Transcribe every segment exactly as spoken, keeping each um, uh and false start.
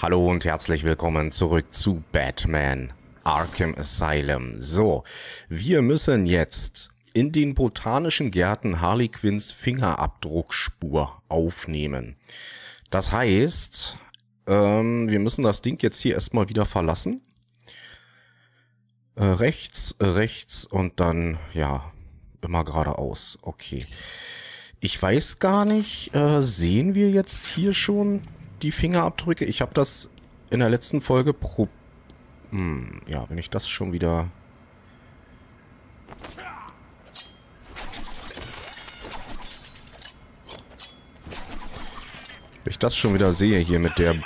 Hallo und herzlich willkommen zurück zu Batman Arkham Asylum. So, wir müssen jetzt in den botanischen Gärten Harley Quinns Fingerabdruckspur aufnehmen. Das heißt, ähm, wir müssen das Ding jetzt hier erstmal wieder verlassen. Äh, rechts, äh, rechts und dann, ja, immer geradeaus. Okay. Ich weiß gar nicht, äh, sehen wir jetzt hier schon die Fingerabdrücke? Ich habe das in der letzten Folge pro... Hm, ja, wenn ich das schon wieder... Wenn ich das schon wieder sehe hier mit der...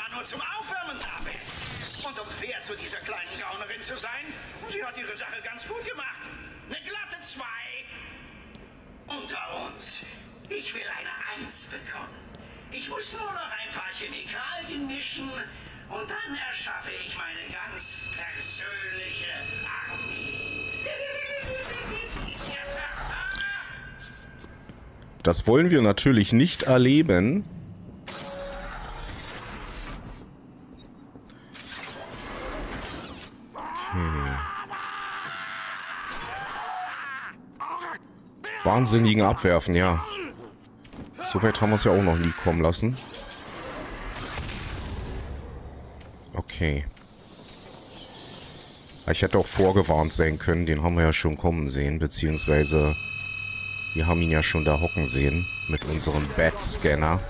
Und dann erschaffe ich meine ganz persönliche Armee. Das wollen wir natürlich nicht erleben. Okay. Wahnsinnigen Abwerfen, ja. So weit haben wir es ja auch noch nie kommen lassen. Okay. Ich hätte auch vorgewarnt sein können, den haben wir ja schon kommen sehen, beziehungsweise wir haben ihn ja schon da hocken sehen mit unserem Bat-Scanner.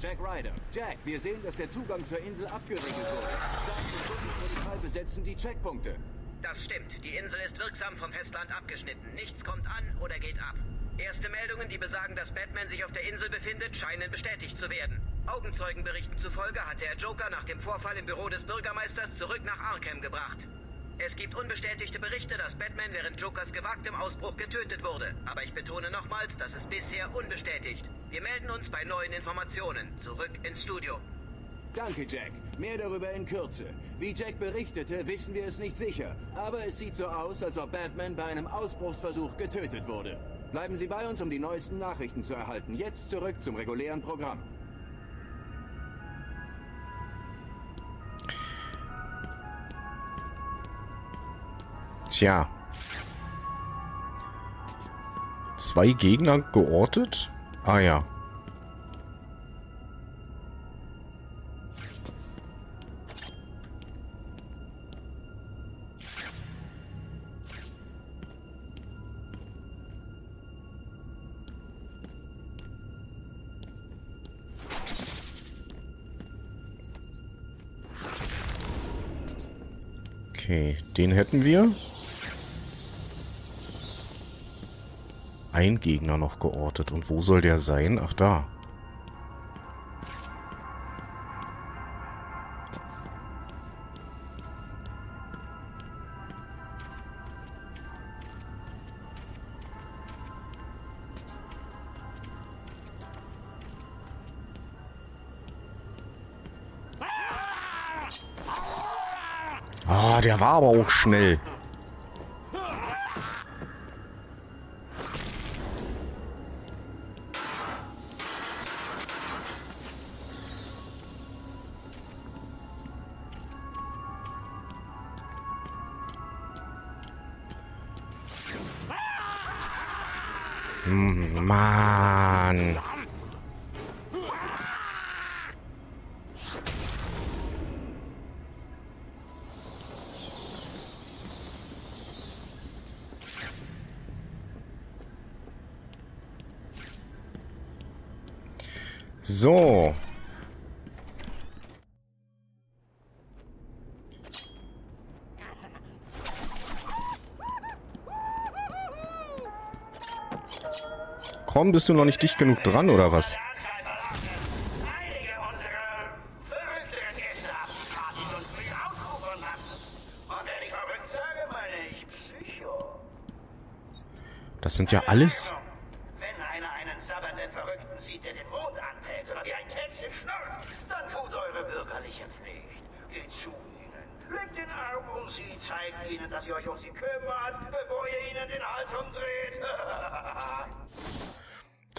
Jack Ryder. Jack, wir sehen, dass der Zugang zur Insel abgeriegelt wurde. Polizei besetzen die Checkpunkte. Das stimmt, die Insel ist wirksam vom Festland abgeschnitten. Nichts kommt an oder geht ab. Erste Meldungen, die besagen, dass Batman sich auf der Insel befindet, scheinen bestätigt zu werden. Augenzeugenberichten zufolge hat der Joker nach dem Vorfall im Büro des Bürgermeisters zurück nach Arkham gebracht. Es gibt unbestätigte Berichte, dass Batman während Jokers gewagtem Ausbruch getötet wurde. Aber ich betone nochmals, das ist bisher unbestätigt. Wir melden uns bei neuen Informationen. Zurück ins Studio. Danke, Jack. Mehr darüber in Kürze. Wie Jack berichtete, wissen wir es nicht sicher. Aber es sieht so aus, als ob Batman bei einem Ausbruchsversuch getötet wurde. Bleiben Sie bei uns, um die neuesten Nachrichten zu erhalten. Jetzt zurück zum regulären Programm. Tja. Zwei Gegner geortet? Ah ja. Okay, den hätten wir. Ein Gegner noch geortet. Und wo soll der sein? Ach, da. Ah, der war aber auch schnell. Mann. So. Komm, bist du noch nicht dicht genug dran, oder was? Das sind ja alles...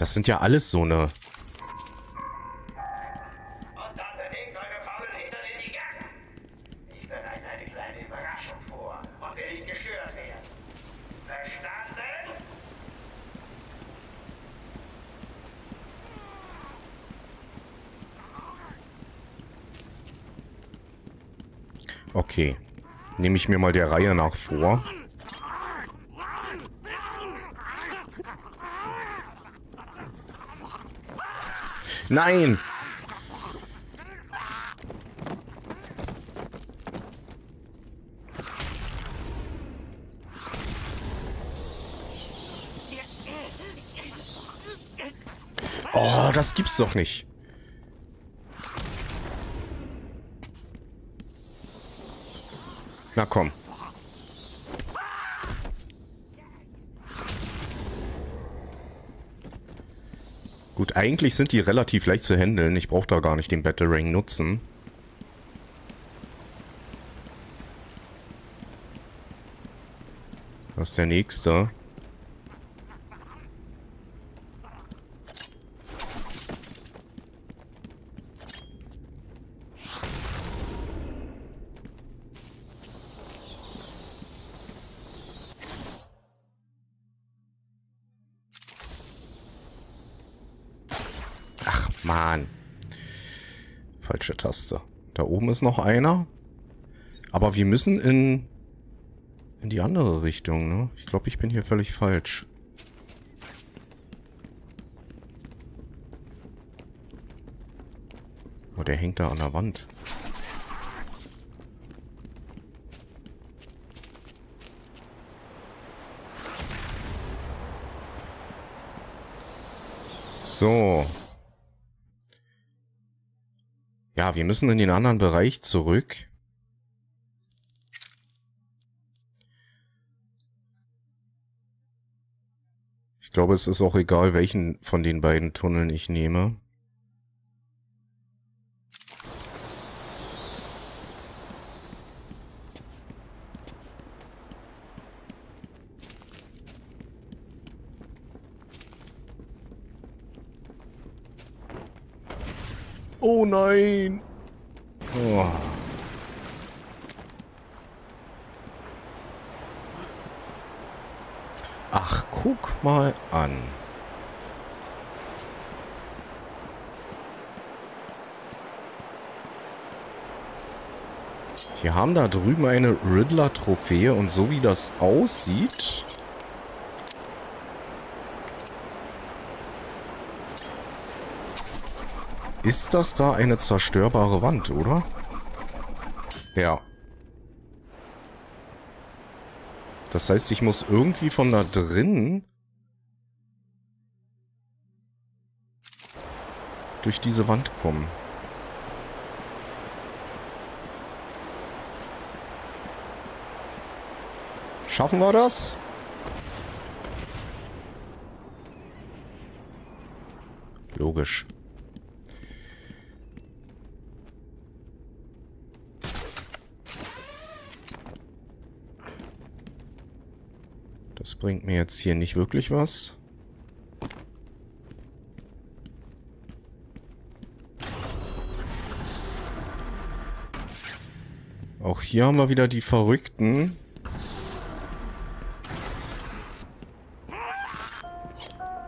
Das sind ja alles so eine... Und dann bewegt eure Faulen hinter den Okay. Nehme ich mir mal der Reihe nach vor. Nein! Oh, das gibt's doch nicht. Na komm. Gut, eigentlich sind die relativ leicht zu handeln. Ich brauche da gar nicht den Batarang nutzen. Das ist der nächste. Mann. Falsche Taste. Da oben ist noch einer. Aber wir müssen in, in die andere Richtung, ne? Ich glaube, ich bin hier völlig falsch. Oh, der hängt da an der Wand. So. Ja, wir müssen in den anderen Bereich zurück. Ich glaube, es ist auch egal, welchen von den beiden Tunneln ich nehme. Oh nein! Oh. Ach, guck mal an. Wir haben da drüben eine Riddler-Trophäe und so wie das aussieht... Ist das da eine zerstörbare Wand, oder? Ja. Das heißt, ich muss irgendwie von da drinnen durch diese Wand kommen. Schaffen wir das? Logisch. Das bringt mir jetzt hier nicht wirklich was. Auch hier haben wir wieder die Verrückten.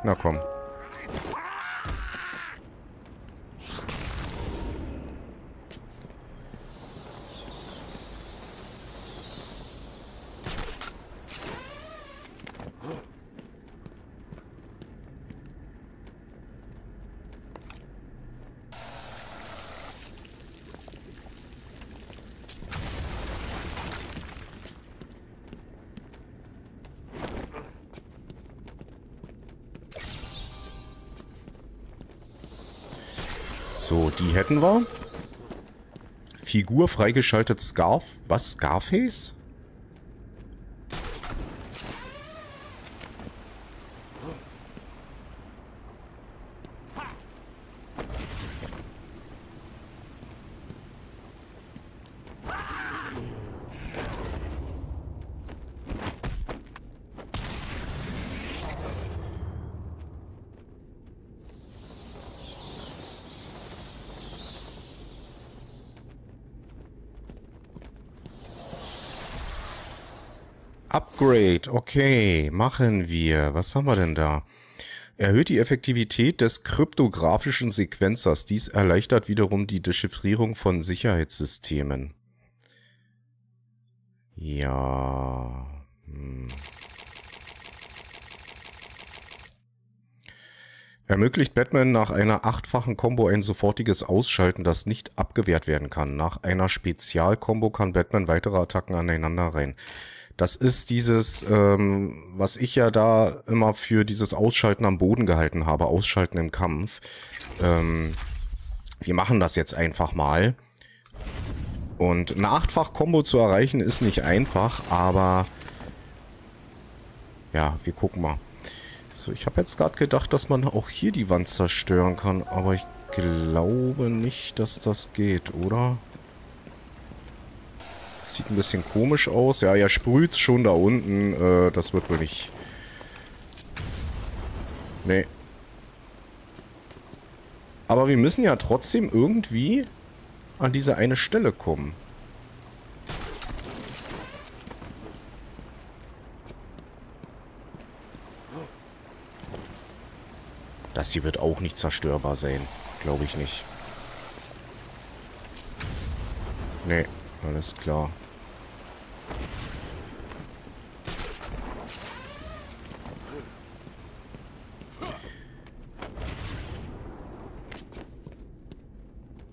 Na komm. So, die hätten wir. Figur freigeschaltet Scarf. Was? Scarface? Upgrade, okay, machen wir. Was haben wir denn da? Erhöht die Effektivität des kryptografischen Sequenzers. Dies erleichtert wiederum die Dechiffrierung von Sicherheitssystemen. Ja. Hm. Ermöglicht Batman nach einer achtfachen Combo ein sofortiges Ausschalten, das nicht abgewehrt werden kann. Nach einer Spezialkombo kann Batman weitere Attacken aneinander reihen. Das ist dieses, ähm, was ich ja da immer für dieses Ausschalten am Boden gehalten habe, Ausschalten im Kampf. Ähm, wir machen das jetzt einfach mal. Und eine achtfach-Kombo zu erreichen ist nicht einfach, aber ja, wir gucken mal. So, ich habe jetzt gerade gedacht, dass man auch hier die Wand zerstören kann, aber ich glaube nicht, dass das geht, oder? Sieht ein bisschen komisch aus. Ja, ja, sprüht's schon da unten. Äh, das wird wohl nicht... Nee. Aber wir müssen ja trotzdem irgendwie an diese eine Stelle kommen. Das hier wird auch nicht zerstörbar sein. Glaube ich nicht. Nee, alles klar.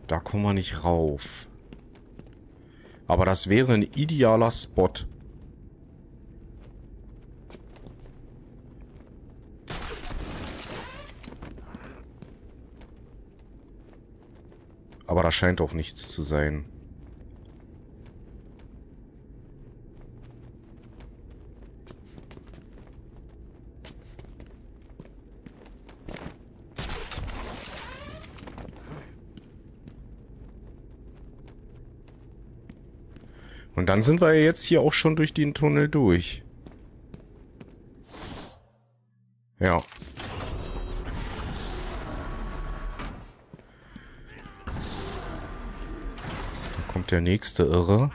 Da kommen wir nicht rauf. Aber das wäre ein idealer Spot. Aber da scheint auch nichts zu sein. Und dann sind wir jetzt hier auch schon durch den Tunnel durch. Ja. Der nächste Irre.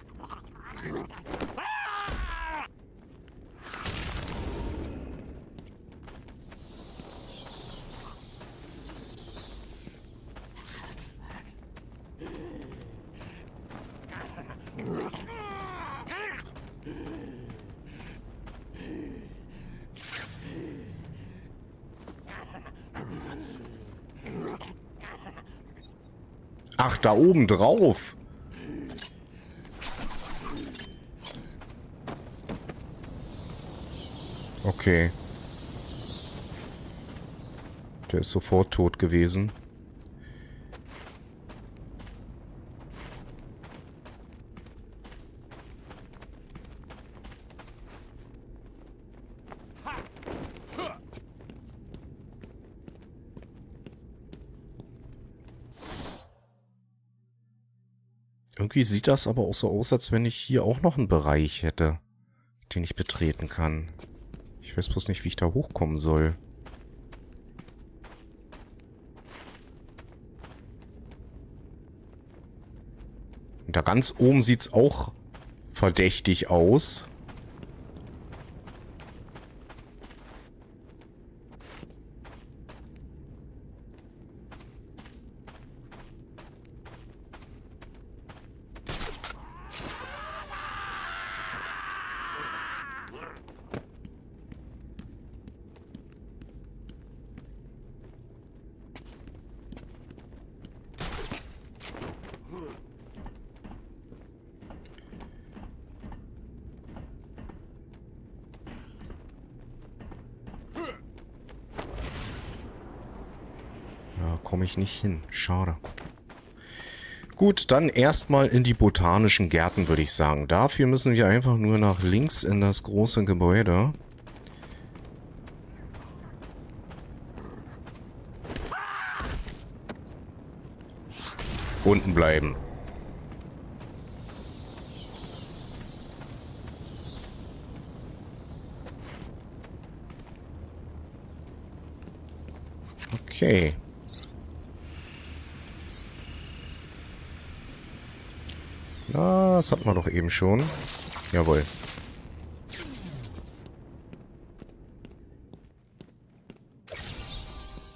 Ach, da oben drauf. Okay. Der ist sofort tot gewesen. Irgendwie sieht das aber auch so aus, als wenn ich hier auch noch einen Bereich hätte, den ich betreten kann. Ich weiß bloß nicht, wie ich da hochkommen soll. Und da ganz oben sieht es auch verdächtig aus. Komme ich nicht hin. Schade. Gut, dann erstmal in die botanischen Gärten, würde ich sagen. Dafür müssen wir einfach nur nach links in das große Gebäude. Unten bleiben. Okay. Das hatten wir doch eben schon. Jawohl.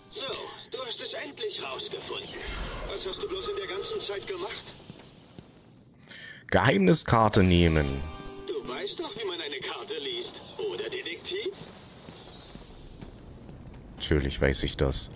So, du hast es endlich rausgefunden. Was hast du bloß in der ganzen Zeit gemacht? Geheimniskarte nehmen. Du Natürlich weiß ich das.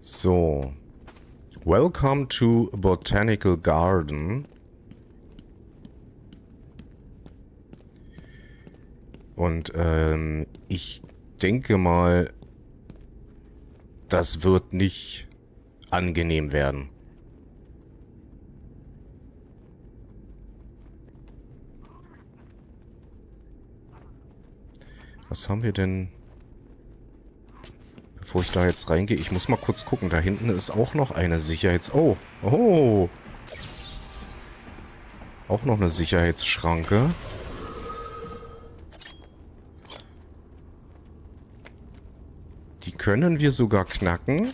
So. Welcome to Botanical Garden. Und ähm, ich denke mal, das wird nicht angenehm werden. Was haben wir denn? Bevor ich da jetzt reingehe, ich muss mal kurz gucken. Da hinten ist auch noch eine Sicherheits... Oh, oh. Auch noch eine Sicherheitsschranke. Die können wir sogar knacken.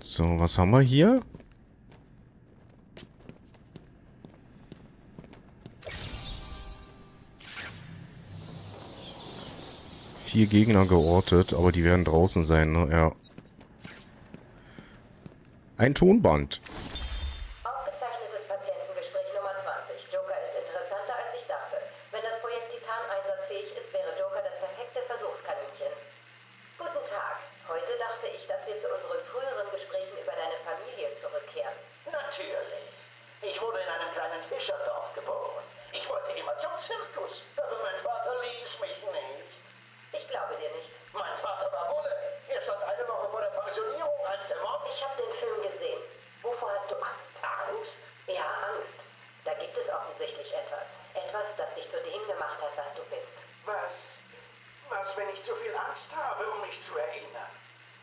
So, was haben wir hier? Vier Gegner geortet, aber die werden draußen sein, ne? Ja. Ein Tonband. Aufgezeichnetes Patientengespräch Nummer zwanzig. Joker ist interessanter, als ich dachte. Wenn das Projekt Titan einsatzfähig ist, wäre Joker das perfekte Versuchskaninchen. Guten Tag. Heute dachte ich, dass wir zu unseren früheren Gesprächen über deine Familie zurückkehren. Natürlich. Ich wurde in einem kleinen Fischerdorf geboren. Ich wollte immer zum Zirkus, aber mein Vater ließ mich nicht. Ich glaube dir nicht. Mein Vater war Bulle. Er stand eine Woche vor der Pensionierung, als der Mord... Ich habe den Film gesehen. Wovor hast du Angst? Angst? Ja, Angst. Da gibt es offensichtlich etwas. Etwas, das dich zu dem gemacht hat, was du bist. Was? Was, wenn ich zu viel Angst habe, um mich zu erinnern?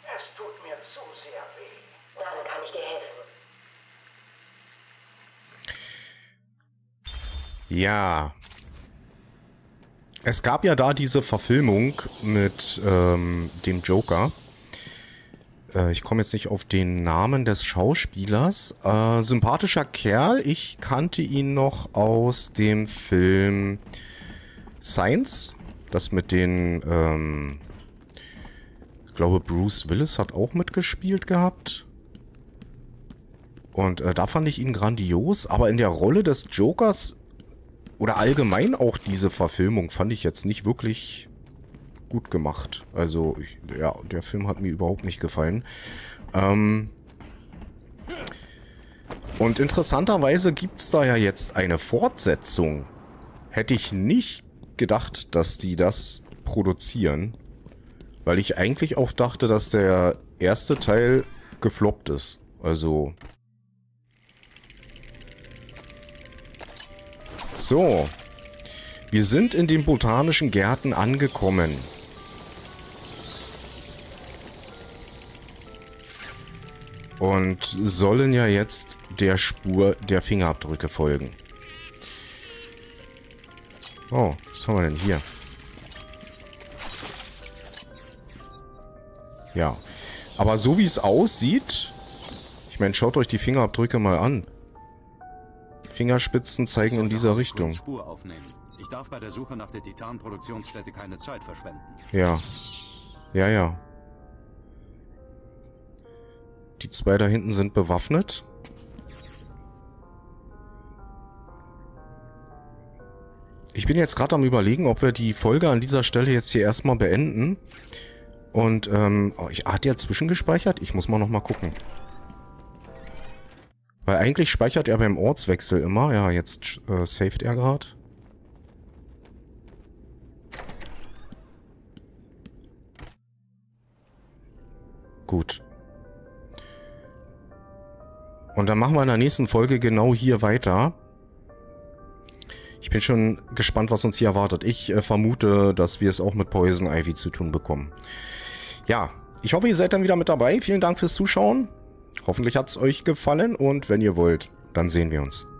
Es tut mir zu sehr weh. Dann kann ich dir helfen. Ja... Es gab ja da diese Verfilmung mit ähm, dem Joker. Äh, ich komme jetzt nicht auf den Namen des Schauspielers. Äh, sympathischer Kerl. Ich kannte ihn noch aus dem Film Signs. Das mit den... Ähm, ich glaube, Bruce Willis hat auch mitgespielt gehabt. Und äh, da fand ich ihn grandios. Aber in der Rolle des Jokers... Oder allgemein auch diese Verfilmung fand ich jetzt nicht wirklich gut gemacht. Also, ich, ja, der Film hat mir überhaupt nicht gefallen. Ähm Und interessanterweise gibt es da ja jetzt eine Fortsetzung. Hätte ich nicht gedacht, dass die das produzieren. Weil ich eigentlich auch dachte, dass der erste Teil gefloppt ist. Also... So, wir sind in den botanischen Gärten angekommen. Und sollen ja jetzt der Spur der Fingerabdrücke folgen. Oh, was haben wir denn hier? Ja, aber so wie es aussieht, ich meine, schaut euch die Fingerabdrücke mal an. Fingerspitzen zeigen in dieser Richtung. Spur aufnehmen. Ich darf bei der Suche nach der Titan-Produktionsstätte keine Zeit verschwenden. Ja. Ja, ja. Die zwei da hinten sind bewaffnet. Ich bin jetzt gerade am Überlegen, ob wir die Folge an dieser Stelle jetzt hier erstmal beenden. Und, ähm... Oh, ich, hat der zwischengespeichert? Ich muss mal nochmal gucken. Weil eigentlich speichert er beim Ortswechsel immer. Ja, jetzt äh, saved er gerade. Gut. Und dann machen wir in der nächsten Folge genau hier weiter. Ich bin schon gespannt, was uns hier erwartet. Ich äh, vermute, dass wir es auch mit Poison Ivy zu tun bekommen. Ja, ich hoffe, ihr seid dann wieder mit dabei. Vielen Dank fürs Zuschauen. Hoffentlich hat es euch gefallen und wenn ihr wollt, dann sehen wir uns.